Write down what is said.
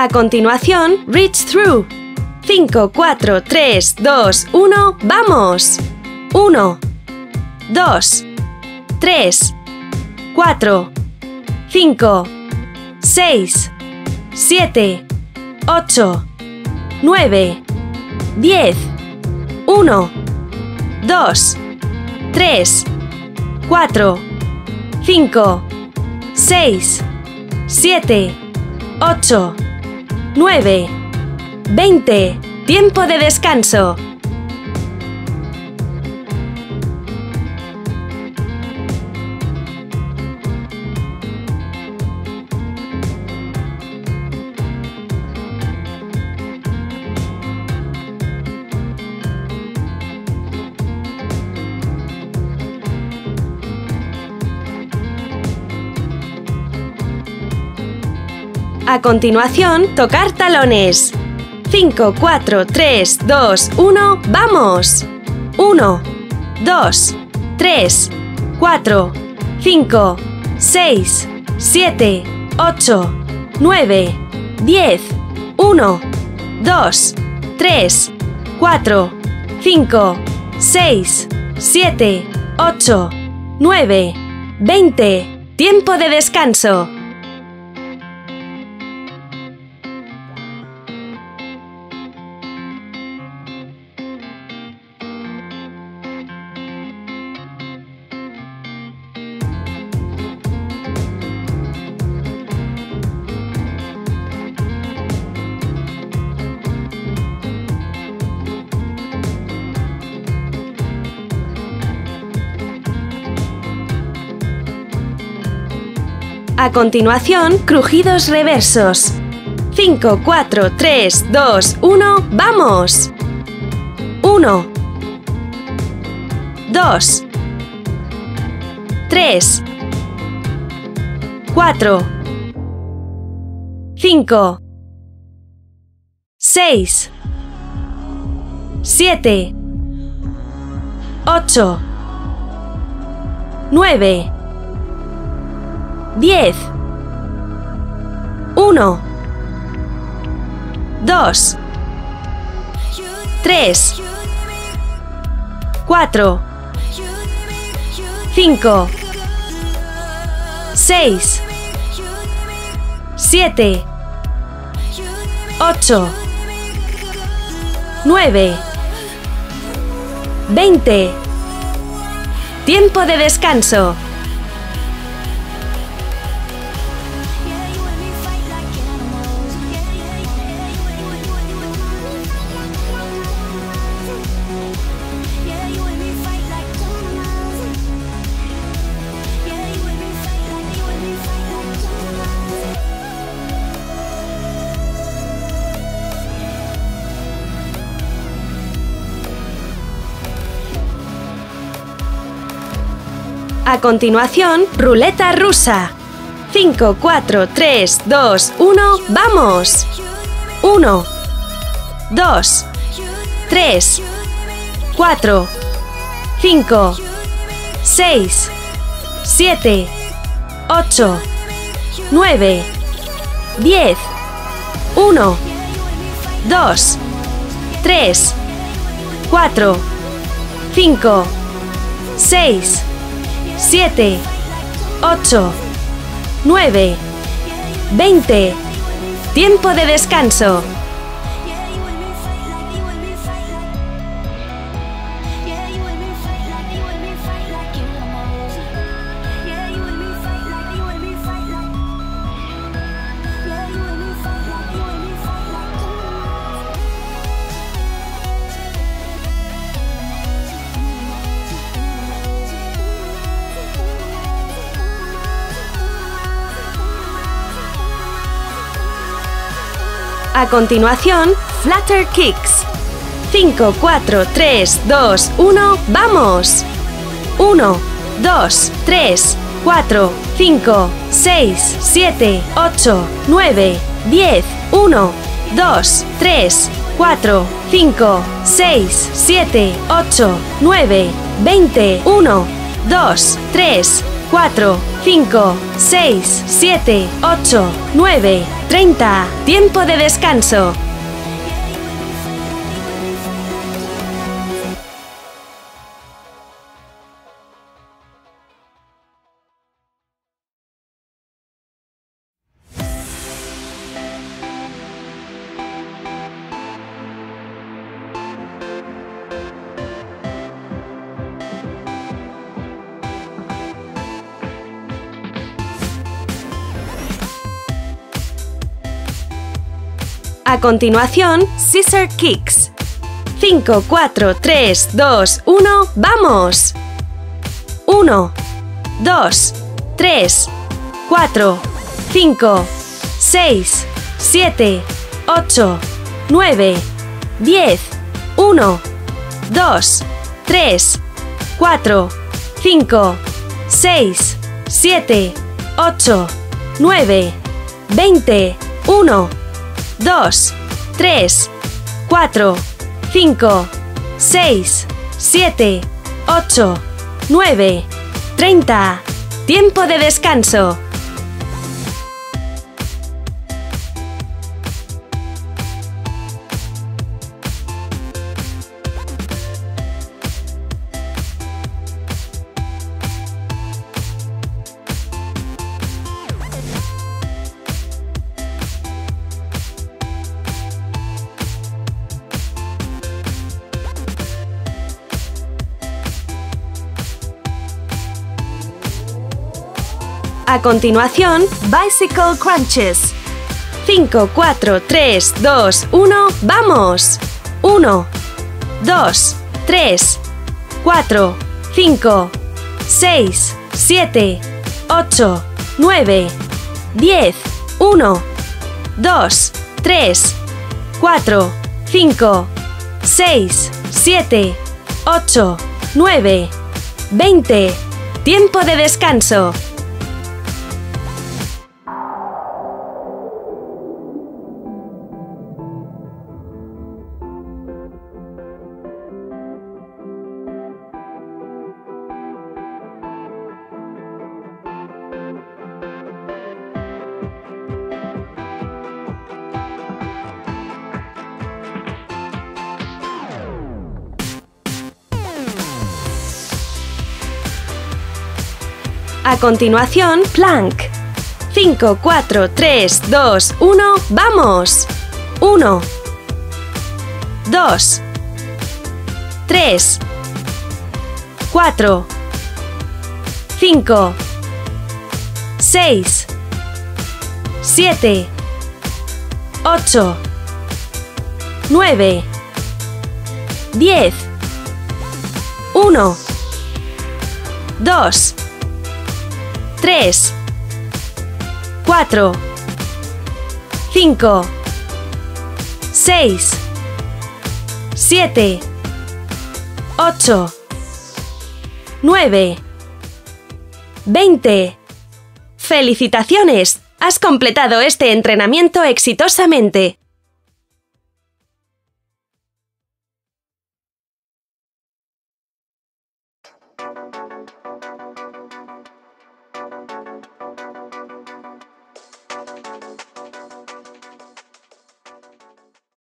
A continuación, Reach Through. 5, 4, 3, 2, 1, ¡vamos! 1, 2, 3, 4, 5, 6, 7, 8, 9, 10, 1, 2, 3, 4, 5, 6, 7, 8, 9, 20. ¡Tiempo de descanso! A continuación, tocar talones. 5, 4, 3, 2, 1, ¡vamos! 1, 2, 3, 4, 5, 6, 7, 8, 9, 10, 1, 2, 3, 4, 5, 6, 7, 8, 9, 20. ¡Tiempo de descanso! A continuación, crujidos reversos. 5, 4, 3, 2, 1, ¡vamos! 1, 2, 3, 4, 5, 6, 7, 8, 9, 10, 1, 2, 3, 4, 5, 6, 7, 8, 9, 20. Tiempo de descanso. A continuación, ruleta rusa. 5, 4, 3, 2, 1, ¡vamos! 1, 2, 3, 4, 5, 6, 7, 8, 9, 10, 1, 2, 3, 4, 5, 6, 7, 8, 9, 20. Tiempo de descanso. A continuación, Flutter Kicks. 5, 4, 3, 2, 1, ¡vamos! 1, 2, 3, 4, 5, 6, 7, 8, 9, 10, 1, 2, 3, 4, 5, 6, 7, 8, 9, 20, 1, 2, 3, 4, 5, 6, 7, 8, 9, 30. Tiempo de descanso. A continuación, Scissor Kicks. 5, 4, 3, 2, 1, ¡vamos! 1, 2, 3, 4, 5, 6, 7, 8, 9, 10, 1, 2, 3, 4, 5, 6, 7, 8, 9, 20, 1, 2, 3, 4, 5, 6, 7, 8, 9, 30. Tiempo de descanso. A continuación, Bicycle Crunches. 5, 4, 3, 2, 1, ¡vamos! 1, 2, 3, 4, 5, 6, 7, 8, 9, 10, 1, 2, 3, 4, 5, 6, 7, 8, 9, 20. Tiempo de descanso. A continuación, Plank. 5, 4, 3, 2, 1, ¡vamos! 1, 2, 3, 4, 5, 6, 7, 8, 9, 10, 1, 2, 3, 4, 5, 6, 7, 8, 9, 20. ¡Felicitaciones! Has completado este entrenamiento exitosamente.